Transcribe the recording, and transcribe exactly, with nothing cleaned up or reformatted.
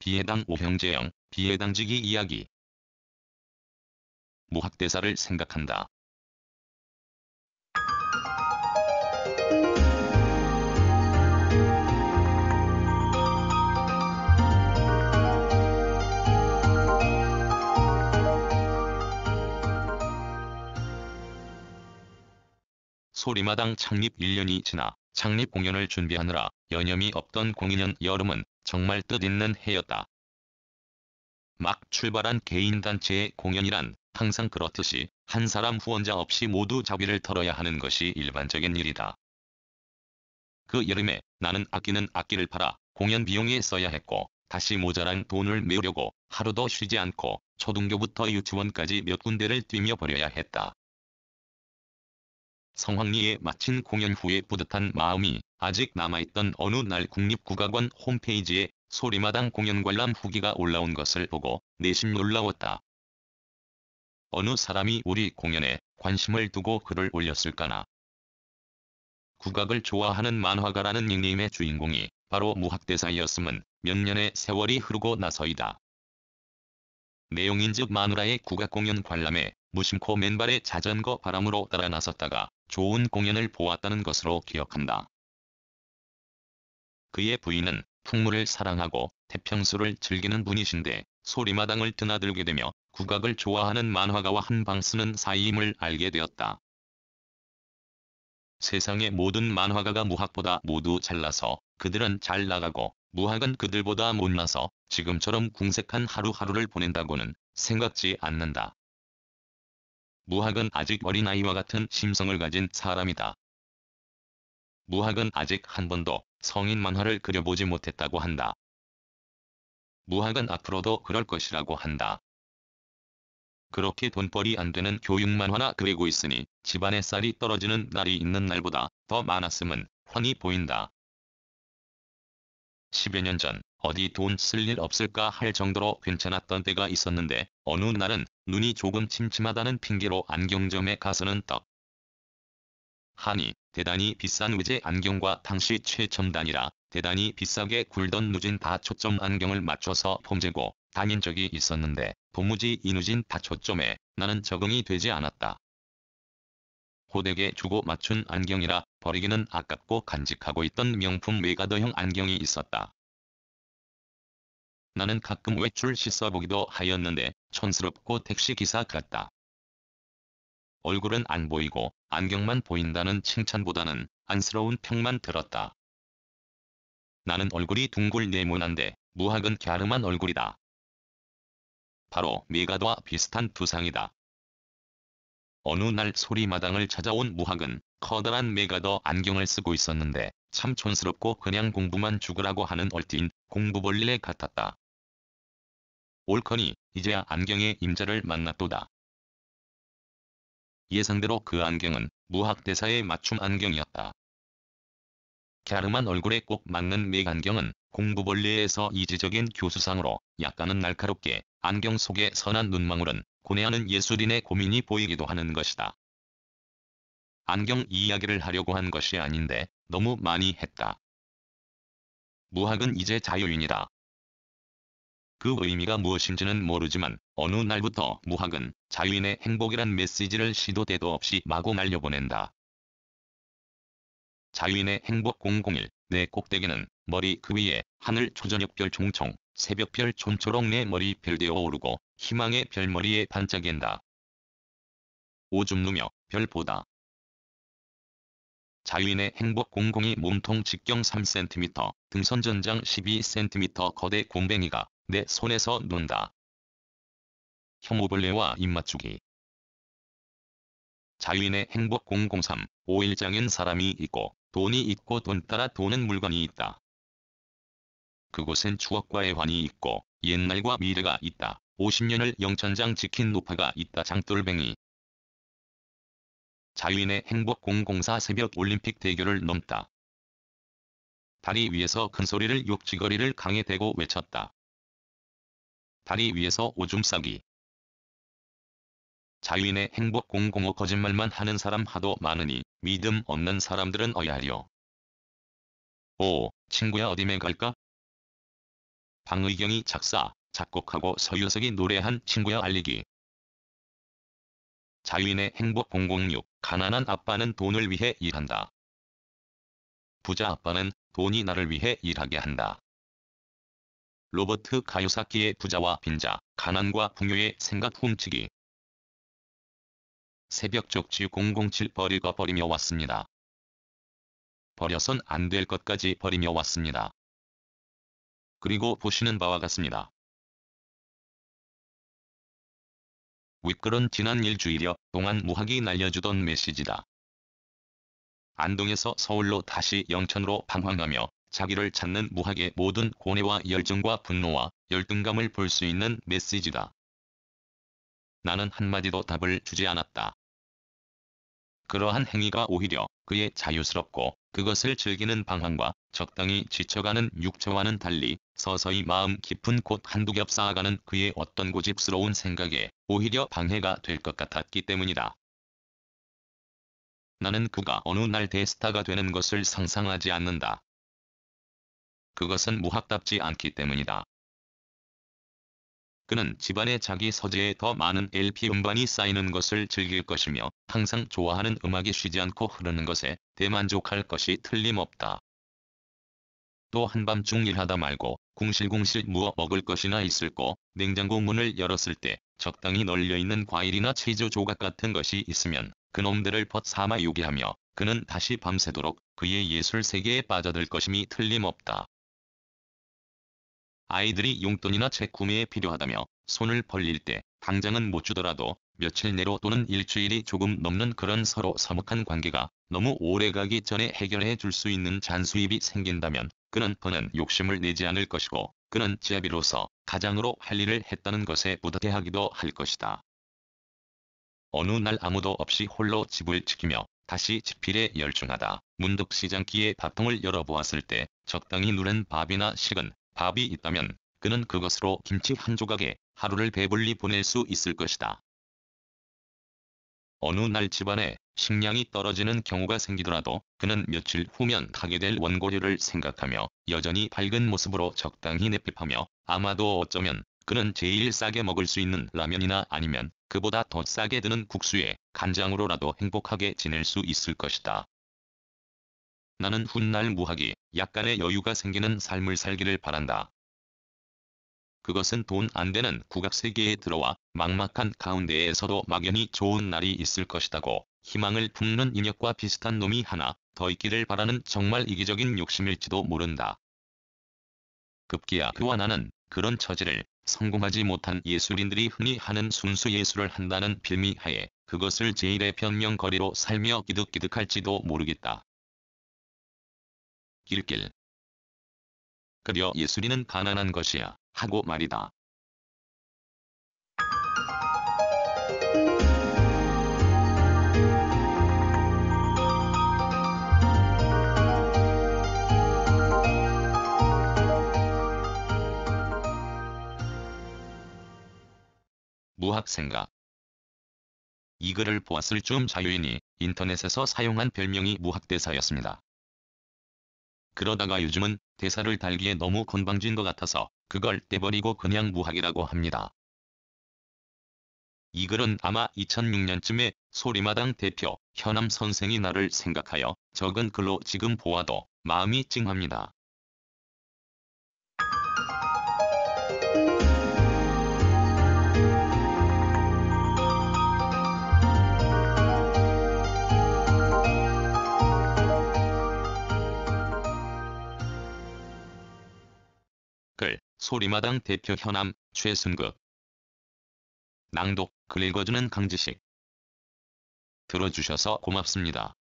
비해당 오형제형, 비해당지기 이야기. 무학대사를 생각한다. 소리마당 창립 일 년이 지나 창립 공연을 준비하느라 여념이 없던 공이년 여름은 정말 뜻있는 해였다. 막 출발한 개인단체의 공연이란 항상 그렇듯이 한 사람 후원자 없이 모두 자비를 털어야 하는 것이 일반적인 일이다. 그 여름에 나는 아끼는 악기를 팔아 공연 비용에 써야 했고, 다시 모자란 돈을 메우려고 하루도 쉬지 않고 초등교부터 유치원까지 몇 군데를 뛰며 버려야 했다. 성황리에 마친 공연 후에 뿌듯한 마음이 아직 남아있던 어느 날 국립국악원 홈페이지에 소리마당 공연 관람 후기가 올라온 것을 보고 내심 놀라웠다. 어느 사람이 우리 공연에 관심을 두고 글을 올렸을까나. 국악을 좋아하는 만화가라는 닉네임의 주인공이 바로 무학대사였음은 몇 년의 세월이 흐르고 나서이다. 내용인즉 마누라의 국악공연 관람에 무심코 맨발에 자전거 바람으로 따라 나섰다가 좋은 공연을 보았다는 것으로 기억한다. 그의 부인은 풍물을 사랑하고 태평수를 즐기는 분이신데 소리마당을 드나들게 되며 국악을 좋아하는 만화가와 한방 쓰는 사이임을 알게 되었다. 세상의 모든 만화가가 무학보다 모두 잘나서 그들은 잘 나가고 무학은 그들보다 못나서 지금처럼 궁색한 하루하루를 보낸다고는 생각지 않는다. 무학은 아직 어린아이와 같은 심성을 가진 사람이다. 무학은 아직 한 번도 성인 만화를 그려보지 못했다고 한다. 무학은 앞으로도 그럴 것이라고 한다. 그렇게 돈벌이 안 되는 교육만화나 그리고 있으니 집안에 쌀이 떨어지는 날이 있는 날보다 더 많았음은 훤히 보인다. 십여 년 전 어디 돈 쓸 일 없을까 할 정도로 괜찮았던 때가 있었는데 어느 날은 눈이 조금 침침하다는 핑계로 안경점에 가서는 떡 하니 대단히 비싼 외제 안경과 당시 최첨단이라 대단히 비싸게 굴던 누진 다초점 안경을 맞춰서 폼재고 다닌 적이 있었는데 도무지 이 누진 다초점에 나는 적응이 되지 않았다. 호되게 주고 맞춘 안경이라 버리기는 아깝고 간직하고 있던 명품 외가더형 안경이 있었다. 나는 가끔 외출 시 써보기도 하였는데 촌스럽고 택시기사 같다. 얼굴은 안 보이고 안경만 보인다는 칭찬보다는 안쓰러운 평만 들었다. 나는 얼굴이 둥글 네모난데 무학은 갸름한 얼굴이다. 바로 메가더와 비슷한 두상이다. 어느 날 소리마당을 찾아온 무학은 커다란 메가더 안경을 쓰고 있었는데 참 촌스럽고 그냥 공부만 죽으라고 하는 얼씬 공부벌레 같았다. 옳거니 이제야 안경의 임자를 만났도다. 예상대로 그 안경은 무학대사의 맞춤 안경이었다. 갸름한 얼굴에 꼭 맞는 맥안경은 공부벌레에서 이지적인 교수상으로 약간은 날카롭게 안경 속에 선한 눈망울은 고뇌하는 예술인의 고민이 보이기도 하는 것이다. 안경 이야기를 하려고 한 것이 아닌데 너무 많이 했다. 무학은 이제 자유인이다. 그 의미가 무엇인지는 모르지만 어느 날부터 무학은 자유인의 행복이란 메시지를 시도 때도 없이 마구 날려보낸다. 자유인의 행복 공공일 내 꼭대기는 머리 그 위에 하늘 초저녁별 종총 새벽별 촌초록 내 머리 별되어 오르고 희망의 별머리에 반짝인다. 오줌 누며 별보다. 자유인의 행복 공공이 몸통 직경 삼 센티미터 등선 전장 십이 센티미터 거대 곰뱅이가 내 손에서 논다. 혐오벌레와 입맞추기. 자유인의 행복 공공삼 오일장인 사람이 있고 돈이 있고 돈 따라 도는 물건이 있다. 그곳엔 추억과의 환이 있고 옛날과 미래가 있다. 오십 년을 영천장 지킨 노파가 있다. 장돌뱅이. 자유인의 행복 공공사 새벽 올림픽 대교를 넘다. 다리 위에서 큰 소리를 욕지거리를 강에 대고 외쳤다. 다리 위에서 오줌 싸기. 자유인의 행복 공공오 거짓말만 하는 사람 하도 많으니 믿음 없는 사람들은 어야하려. 오, 친구야 어디에 갈까? 박의경이 작사, 작곡하고 서유석이 노래한 친구야 알리기. 자유인의 행복 공공육. 가난한 아빠는 돈을 위해 일한다. 부자 아빠는 돈이 나를 위해 일하게 한다. 로버트 가요사키의 부자와 빈자, 가난과 풍요의 생각 훔치기. 새벽 족지 공공칠 버리고 버리며 왔습니다. 버려선 안 될 것까지 버리며 왔습니다. 그리고 보시는 바와 같습니다. 윗글은 지난 일주일여 동안 무학이 날려주던 메시지다. 안동에서 서울로 다시 영천으로 방황하며 자기를 찾는 무학의 모든 고뇌와 열정과 분노와 열등감을 볼 수 있는 메시지다. 나는 한마디도 답을 주지 않았다. 그러한 행위가 오히려 그의 자유스럽고 그것을 즐기는 방황과 적당히 지쳐가는 육체와는 달리 서서히 마음 깊은 곳 한두 겹 쌓아가는 그의 어떤 고집스러운 생각에 오히려 방해가 될 것 같았기 때문이다. 나는 그가 어느 날 대스타가 되는 것을 상상하지 않는다. 그것은 무학답지 않기 때문이다. 그는 집안의 자기 서재에 더 많은 엘피 음반이 쌓이는 것을 즐길 것이며 항상 좋아하는 음악이 쉬지 않고 흐르는 것에 대만족할 것이 틀림없다. 또 한밤중 일하다 말고 궁실궁실 무어 먹을 것이나 있을고 냉장고 문을 열었을 때 적당히 널려있는 과일이나 치즈 조각 같은 것이 있으면 그놈들을 벗삼아 요기하며 그는 다시 밤새도록 그의 예술 세계에 빠져들 것임이 틀림없다. 아이들이 용돈이나 책 구매에 필요하다며 손을 벌릴 때 당장은 못 주더라도 며칠 내로 또는 일주일이 조금 넘는 그런 서로 서먹한 관계가 너무 오래가기 전에 해결해 줄 수 있는 잔수입이 생긴다면 그는 더는 욕심을 내지 않을 것이고 그는 지아비로서 가장으로 할 일을 했다는 것에 뿌듯해하기도 할 것이다. 어느 날 아무도 없이 홀로 집을 지키며 다시 집필에 열중하다 문득 시장기의 밥통을 열어보았을 때 적당히 누른 밥이나 식은 밥이 있다면 그는 그것으로 김치 한 조각에 하루를 배불리 보낼 수 있을 것이다. 어느 날 집안에 식량이 떨어지는 경우가 생기더라도 그는 며칠 후면 가게 될 원고료를 생각하며 여전히 밝은 모습으로 적당히 내핍하며 아마도 어쩌면 그는 제일 싸게 먹을 수 있는 라면이나 아니면 그보다 더 싸게 드는 국수에 간장으로라도 행복하게 지낼 수 있을 것이다. 나는 훗날 무학이 약간의 여유가 생기는 삶을 살기를 바란다. 그것은 돈 안 되는 국악세계에 들어와 막막한 가운데에서도 막연히 좋은 날이 있을 것이다고 희망을 품는 인력과 비슷한 놈이 하나 더 있기를 바라는 정말 이기적인 욕심일지도 모른다. 급기야 그와 나는 그런 처지를 성공하지 못한 예술인들이 흔히 하는 순수 예술을 한다는 빌미하에 그것을 제일의 변명거리로 살며 기득기득할지도 모르겠다. 길길. 그려 예술인은 가난한 것이야 하고 말이다. 무학생각. 이 글을 보았을 쯤 자유인이 인터넷에서 사용한 별명이 무학대사였습니다. 그러다가 요즘은 대사를 달기에 너무 건방진 것 같아서 그걸 떼버리고 그냥 무학이라고 합니다. 이 글은 아마 이천육 년쯤에 소리마당 대표 현암 선생이 나를 생각하여 적은 글로 지금 보아도 마음이 찡합니다. 글, 소리마당 대표 현암, 최순극. 낭독, 글 읽어주는 강지식. 들어주셔서 고맙습니다.